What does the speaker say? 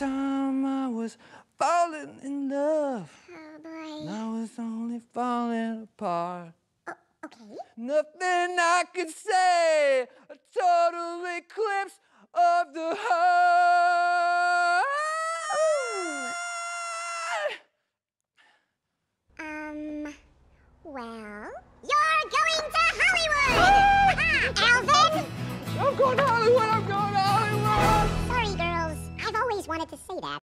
time I was falling in love. Oh, boy. Now it's only falling apart. Oh, okay. Nothing I could say. A total eclipse of the heart. Ooh. Well, you're going to Hollywood! Alvin! I'm going to Hollywood! I'm going to Hollywood! Sorry, girls. I've always wanted to say that.